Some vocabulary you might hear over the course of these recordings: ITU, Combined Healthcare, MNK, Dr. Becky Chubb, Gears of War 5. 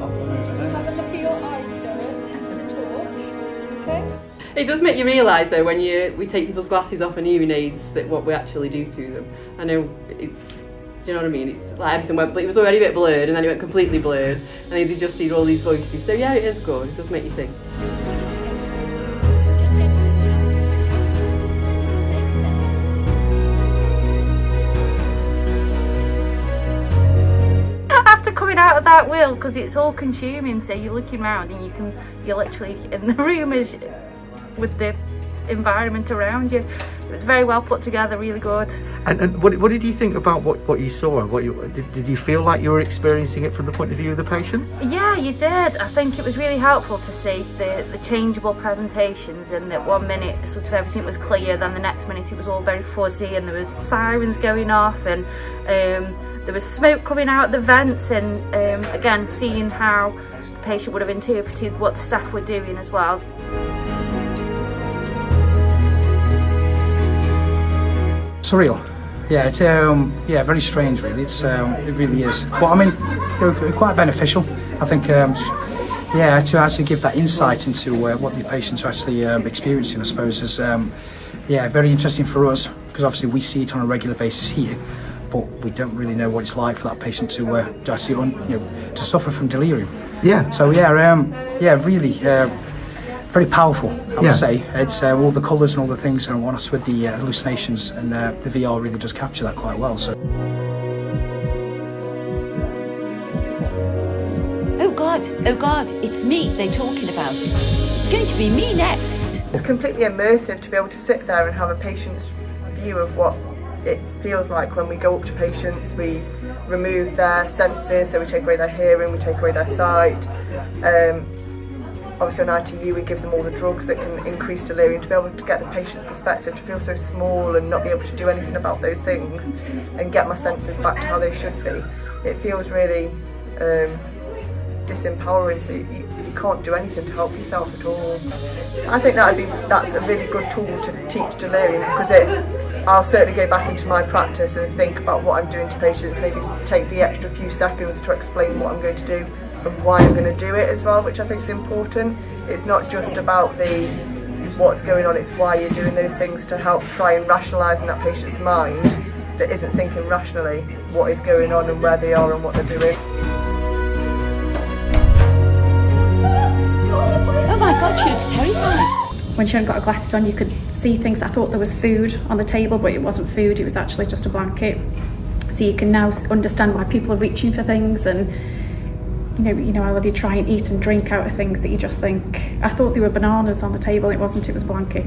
pop them over there. Have a look at your eyes, Doris, with the torch. Okay. It does make you realise though when we take people's glasses off and hearing aids that what we actually do to them. I know it's, do you know what I mean? It's like everything went, but it was already a bit blurred and then it went completely blurred and then they just hear all these voices. So yeah, it is good. It does make you think. Out of that will, because it's all consuming, so you're looking around and you're literally in the room as with the environment around you. It's very well put together, really good. And what did you think about what you saw? Did you feel like you were experiencing it from the point of view of the patient? Yeah, you did. I think it was really helpful to see the changeable presentations, and that one minute sort of everything was clear, then the next minute it was all very fuzzy and there was sirens going off and there was smoke coming out the vents, and again seeing how the patient would have interpreted what the staff were doing as well. Surreal, yeah. It's yeah, very strange, really. It's it really is. But I mean, they're quite beneficial, I think. Yeah, to actually give that insight into what the patients are actually experiencing, I suppose, is yeah, very interesting for us, because obviously we see it on a regular basis here, but we don't really know what it's like for that patient to actually to suffer from delirium. Yeah. So yeah, yeah, really. Very powerful, I would say. It's all the colours and all the things, and honest with the hallucinations, and the VR really does capture that quite well. So. Oh God, it's me they're talking about. It's going to be me next. It's completely immersive to be able to sit there and have a patient's view of what it feels like when we go up to patients. We remove their senses, so we take away their hearing, we take away their sight. Obviously on ITU we give them all the drugs that can increase delirium, to be able to get the patient's perspective, to feel so small and not be able to do anything about those things and get my senses back to how they should be. It feels really disempowering, so you can't do anything to help yourself at all. I think that's a really good tool to teach delirium, because I'll certainly go back into my practice and think about what I'm doing to patients, maybe take the extra few seconds to explain what I'm going to do and why I'm going to do it as well, which I think is important. It's not just about the what's going on, it's why you're doing those things, to help try and rationalise in that patient's mind that isn't thinking rationally what is going on and where they are and what they're doing. Oh my God, she looks terrified. When she hadn't got her glasses on, you could see things. I thought there was food on the table, but it wasn't food, it was actually just a blanket. So you can now understand why people are reaching for things, and you know how they try and eat and drink out of things that you just think, I thought they were bananas on the table, it wasn't, it was a blanket.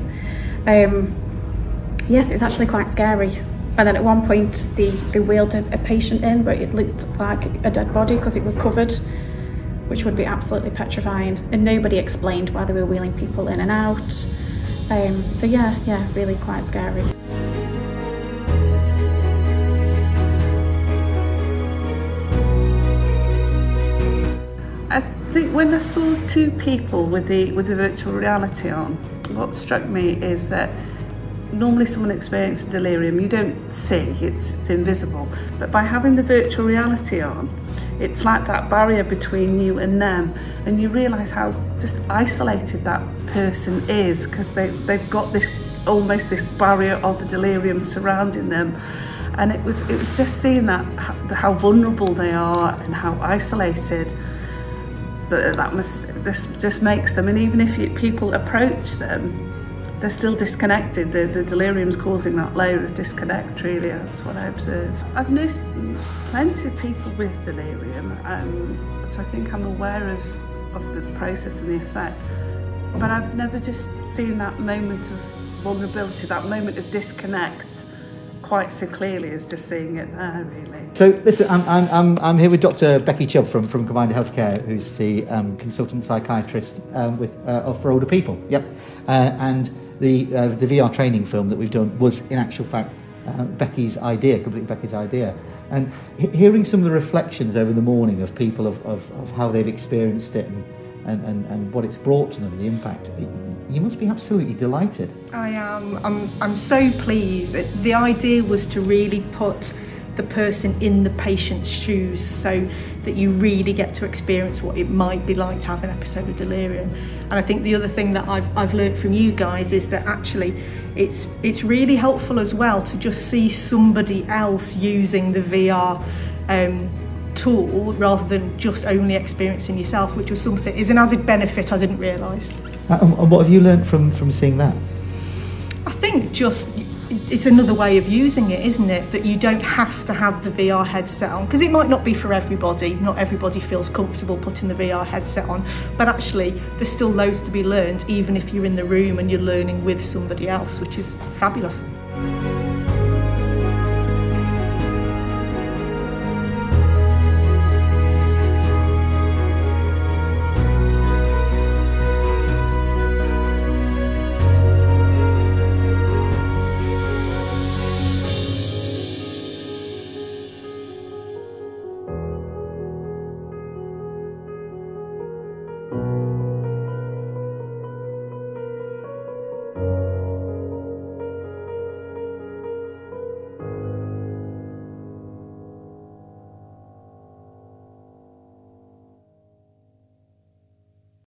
Yes, it was actually quite scary. And then at one point they wheeled a patient in, but it looked like a dead body because it was covered, which would be absolutely petrifying, and nobody explained why they were wheeling people in and out. So yeah, really quite scary. I think when I saw two people with the virtual reality on, what struck me is that normally someone experiences delirium, you don't see, it's invisible. But by having the virtual reality on, it's like that barrier between you and them, and you realise how just isolated that person is, because they've got this almost this barrier of the delirium surrounding them. And it was just seeing that, how vulnerable they are and how isolated. This just makes them, and even if people approach them, they're still disconnected. The delirium's causing that layer of disconnect, really. That's what I observed. I've noticed plenty of people with delirium, so I think I'm aware of the process and the effect, but I've never just seen that moment of vulnerability, that moment of disconnect, quite so clearly as just seeing it there, really. So listen, I'm here with Dr. Becky Chubb from Combined Healthcare, who's the consultant psychiatrist for older people. Yep, and the VR training film that we've done was in actual fact Becky's idea, completely Becky's idea. And hearing some of the reflections over the morning of people of how they've experienced it and what it's brought to them, the impact. You must be absolutely delighted. I am. I'm so pleased. The idea was to really put the person in the patient's shoes, so that you really get to experience what it might be like to have an episode of delirium. And I think the other thing that I've learned from you guys is that actually it's really helpful as well to just see somebody else using the VR tool rather than just only experiencing yourself, which was something, is an added benefit I didn't realise. And what have you learned from seeing that? I think just it's another way of using it, isn't it? That you don't have to have the VR headset on, because it might not be for everybody. Not everybody feels comfortable putting the VR headset on, but actually there's still loads to be learned, even if you're in the room and you're learning with somebody else, which is fabulous.